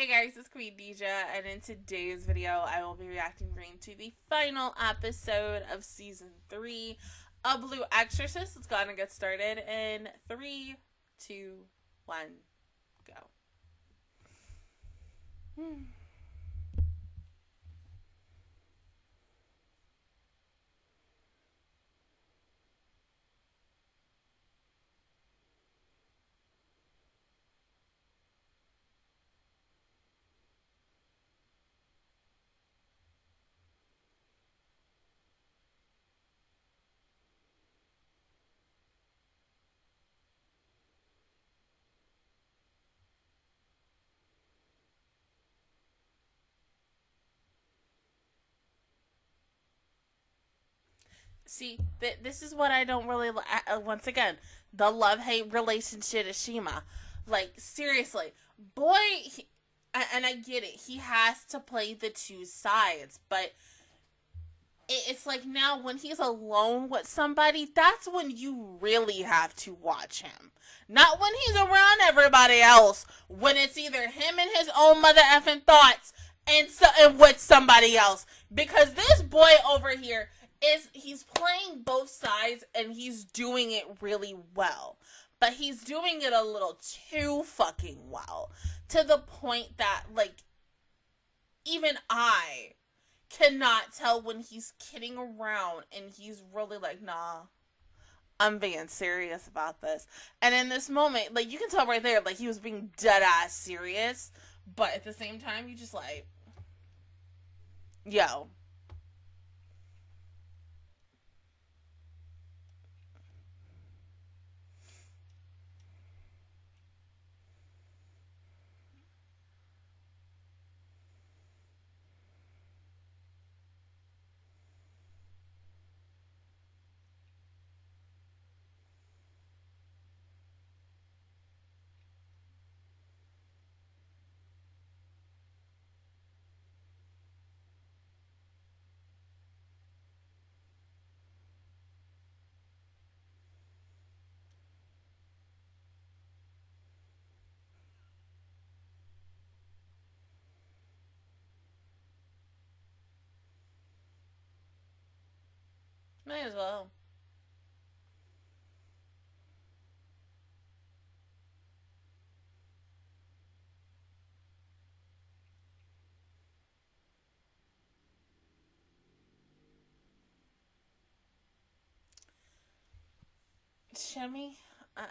Hey guys, it's Queen Deja, and in today's video, I will be reacting to the final episode of Season 3 of Blue Exorcist. Let's go ahead and get started in 3, 2, 1, go. See, this is what I don't really, once again, the love-hate relationship to Shima. Like, seriously, boy, and I get it, he has to play the two sides, but it's like now when he's alone with somebody, that's when you really have to watch him. Not when he's around everybody else, when it's either him and his own mother effing thoughts and with somebody else. Because this boy over here, he's playing both sides and he's doing it really well, but he's doing it a little too fucking well, to the point that, like, even I cannot tell when he's kidding around and he's really like, nah, I'm being serious about this. And in this moment, like, you can tell right there, like, he was being dead-ass serious, but at the same time, you just like, yo. May as well. Shimmy, I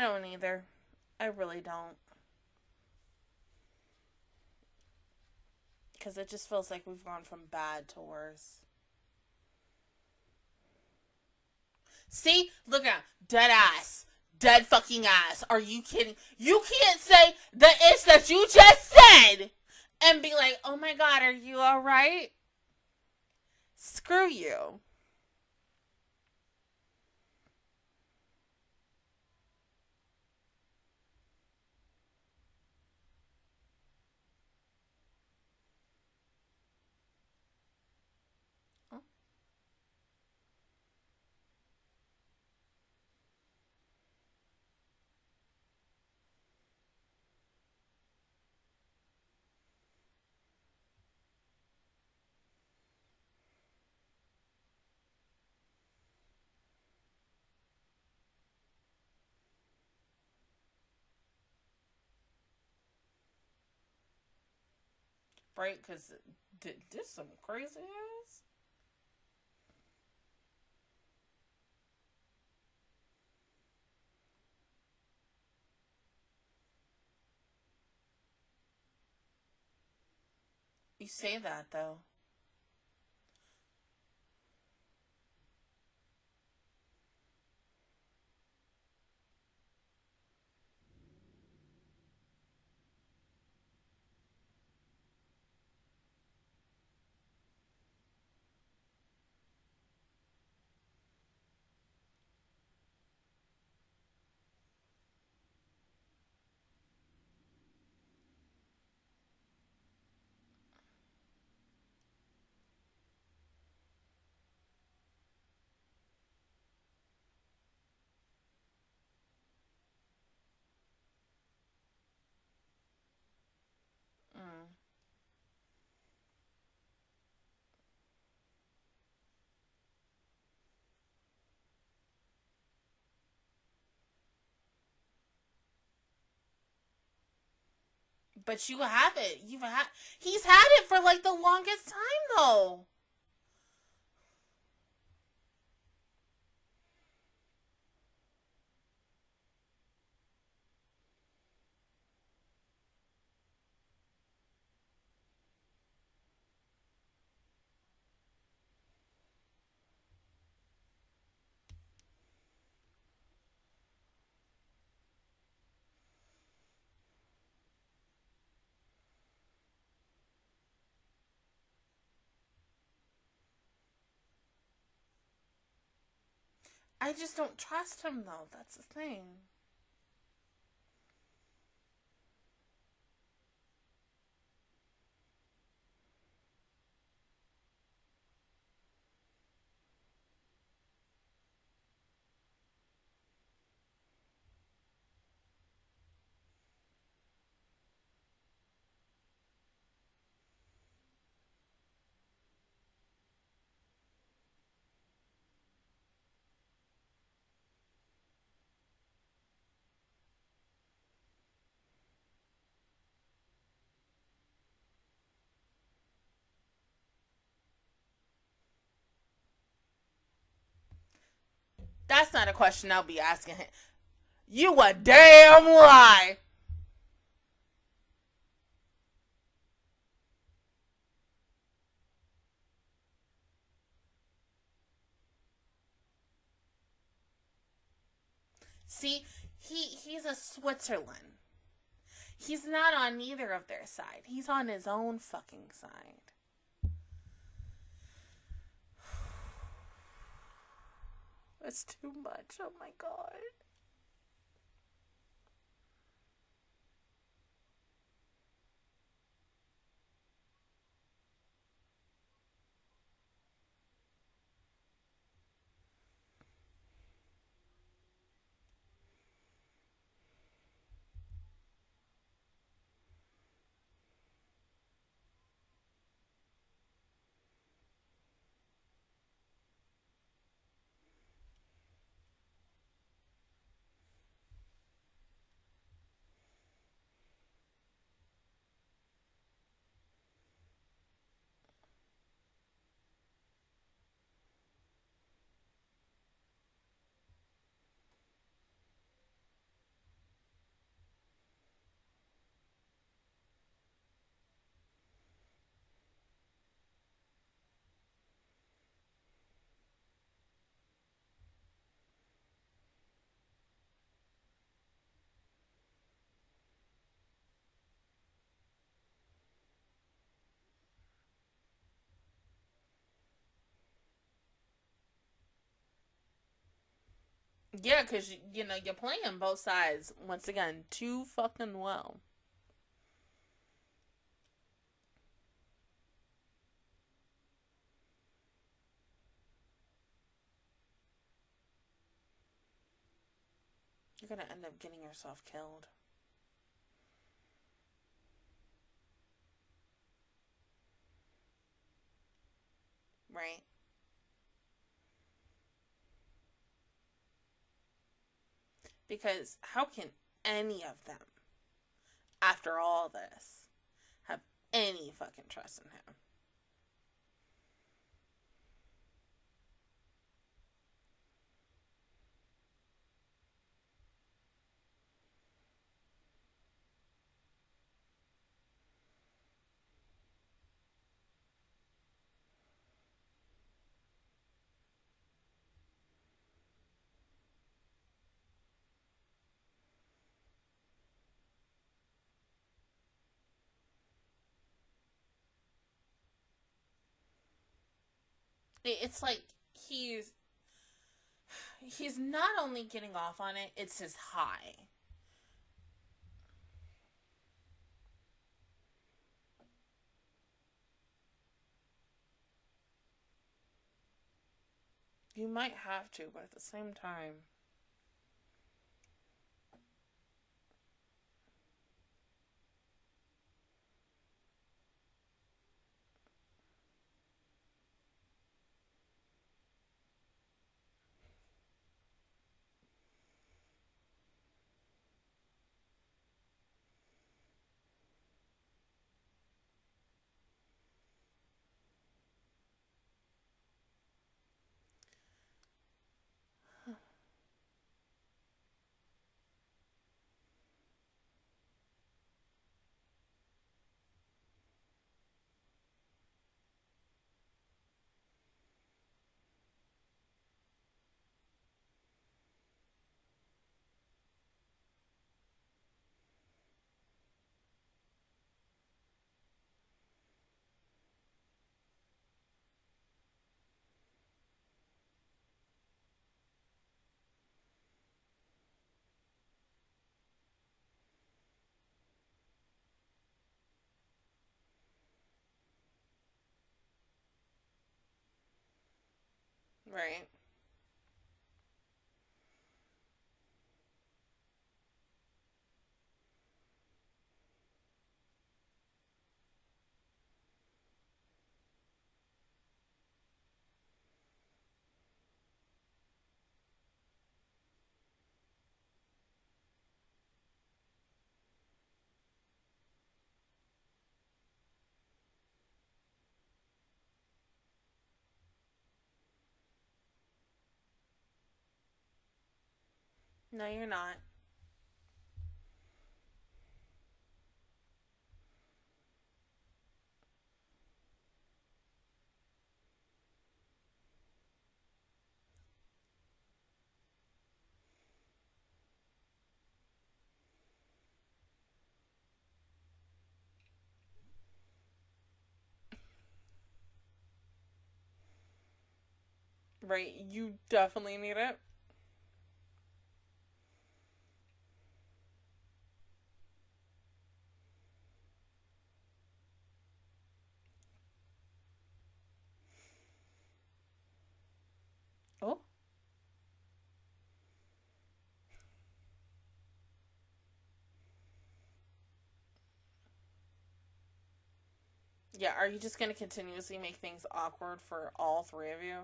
don't either. I really don't. Because it just feels like we've gone from bad to worse. See? Look at him. Dead ass. Dead fucking ass. Are you kidding? You can't say the ish that you just said and be like, oh my god, are you alright? Screw you. Right, because this some crazy ass. You say that though. But you have it. He's had it for like the longest time though. I just don't trust him, though. That's the thing. That's not a question I'll be asking him. You a damn lie. See, he's a Switzerland. He's not on either of their side. He's on his own fucking side. That's too much. Oh my God. Yeah, because, you know, you're playing both sides, once again, too fucking well. You're gonna end up getting yourself killed. Right? Because how can any of them, after all this, have any fucking trust in him? It's like he's not only getting off on it, it's his high. You might have to, but at the same time. Right. No, you're not. Right, you definitely need it. Yeah, are you just going to continuously make things awkward for all three of you?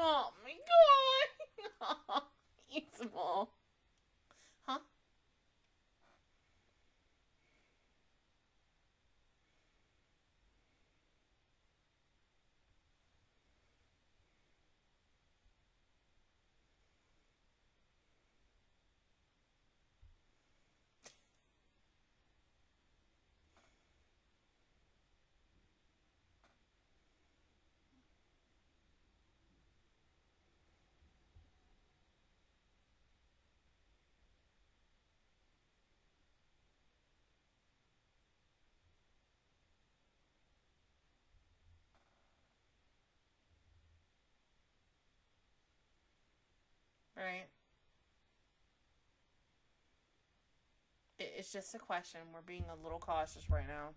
Oh my god! Izumo. Huh? Right. It's just a question. We're being a little cautious right now.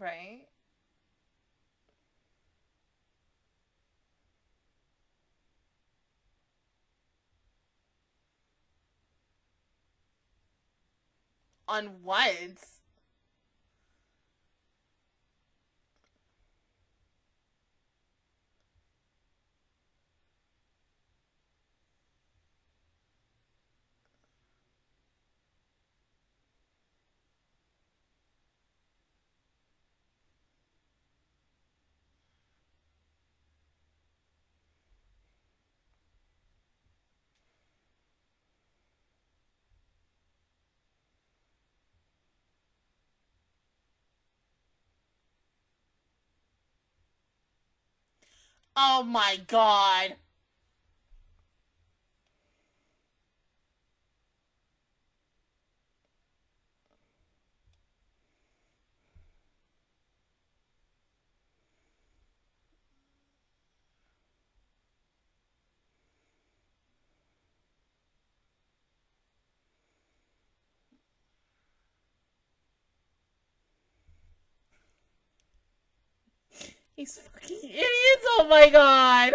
Right? On what? Oh my God. These fucking idiots, oh my God!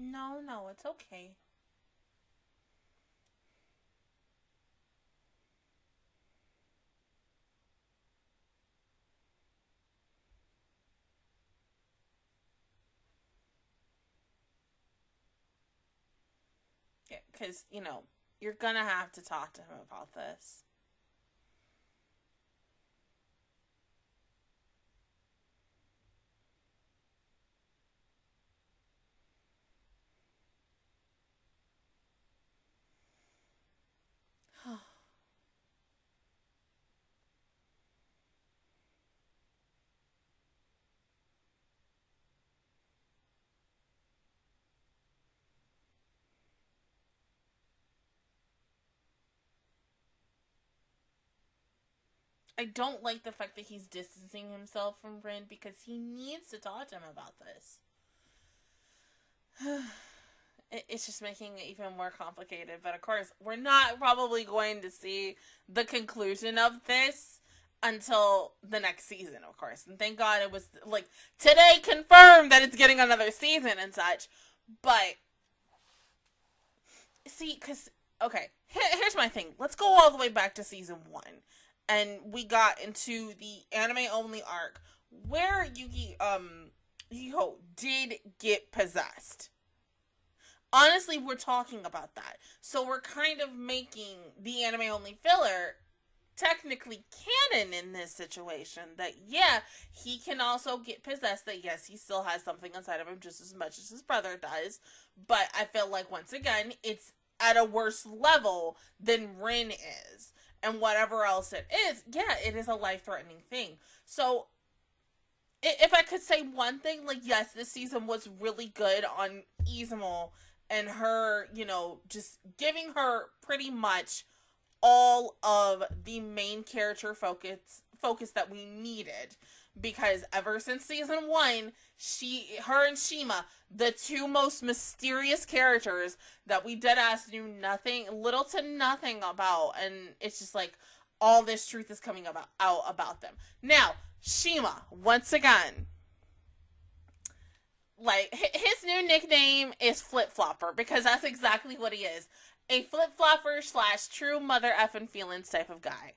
No, no, it's okay. Yeah, 'cause, you know, you're gonna have to talk to him about this. I don't like the fact that he's distancing himself from Rin because he needs to talk to him about this. It's just making it even more complicated, but of course, we're not probably going to see the conclusion of this until the next season, of course. And thank God it was, like, today confirmed that it's getting another season and such, but, see, because, okay, here's my thing. Let's go all the way back to season 1, and we got into the anime-only arc where Yukio did get possessed. Honestly, we're talking about that. So we're kind of making the anime-only filler technically canon in this situation. That, yeah, he can also get possessed. That, yes, he still has something inside of him just as much as his brother does. But I feel like, once again, it's at a worse level than Rin is. And whatever else it is, yeah, it is a life-threatening thing. So, if I could say one thing, like, yes, this season was really good on Izumo. And her, you know, just giving her pretty much all of the main character focus that we needed. Because ever since season 1, her and Shima, the two most mysterious characters that we deadass knew little to nothing about. And it's just like, all this truth is coming out about them. Now, Shima, once again. Like, his new nickname is Flip-Flopper, because that's exactly what he is. A flip-flopper / true mother effing feelings type of guy.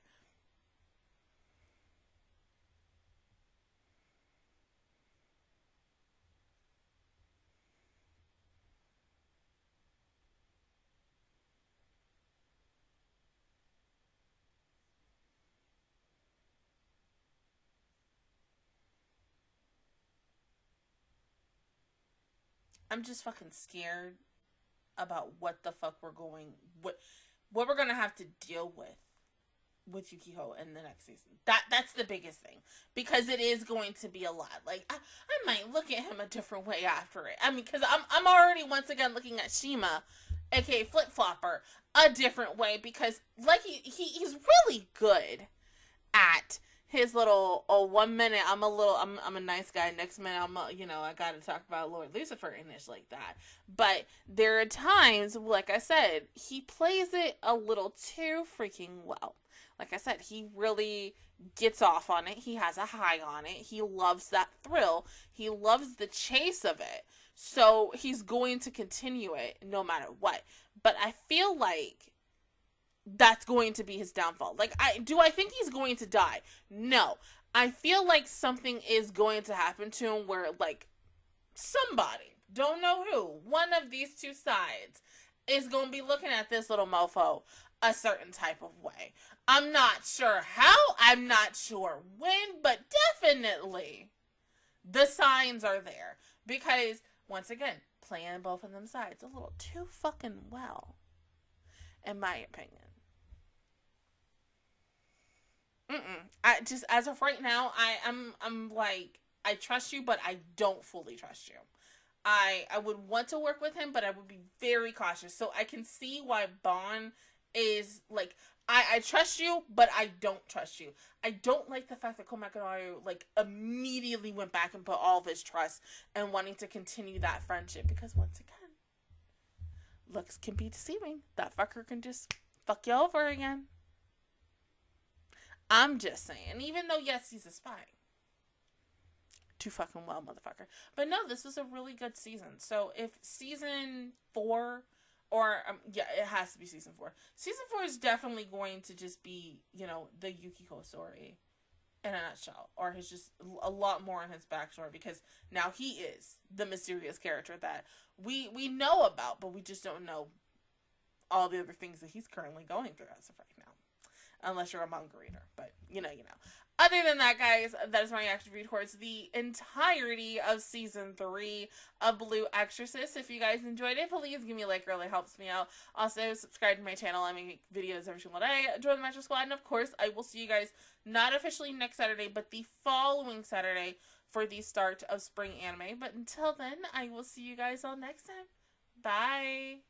I'm just fucking scared about what the fuck we're what we're gonna have to deal with Yukio in the next season. That's the biggest thing, because it is going to be a lot. Like, I might look at him a different way after it. I mean, because I'm already once again looking at Shima, aka Flip Flopper, a different way, because like he's really good at his little, oh, one minute I'm a nice guy, next minute I gotta talk about Lord Lucifer and ish like that. But there are times, like I said, he plays it a little too freaking well. Like I said, he really gets off on it. He has a high on it. He loves that thrill. He loves the chase of it. So he's going to continue it no matter what. But I feel like that's going to be his downfall. Like, I think he's going to die? No. I feel like something is going to happen to him where, like, somebody, don't know who, one of these two sides is going to be looking at this little mofo a certain type of way. I'm not sure how, I'm not sure when, but definitely the signs are there. Because, once again, playing both of them sides a little too fucking well, in my opinion. I just, as of right now, I'm like, I trust you, but I don't fully trust you. I would want to work with him, but I would be very cautious. So I can see why Bon is like, I trust you, but I don't trust you. I don't like the fact that Komek like immediately went back and put all of his trust and wanting to continue that friendship, because once again, looks can be deceiving. That fucker can just fuck you over again. I'm just saying. Even though, yes, he's a spy. Too fucking well, motherfucker. But no, this was a really good season. So if season 4, or, yeah, it has to be season 4. Season 4 is definitely going to just be, you know, the Yukio story in a nutshell. Or it's just a lot more on his backstory, because now he is the mysterious character that we know about, but we just don't know all the other things that he's currently going through as of right now. Unless you're a manga reader, but you know. Other than that, guys, that is my reaction review towards the entirety of season 3 of Blue Exorcist. If you guys enjoyed it, please give me a like. It really helps me out. Also, subscribe to my channel. I make videos every single day. Join the Metro Squad, and of course, I will see you guys not officially next Saturday, but the following Saturday for the start of spring anime. But until then, I will see you guys all next time. Bye!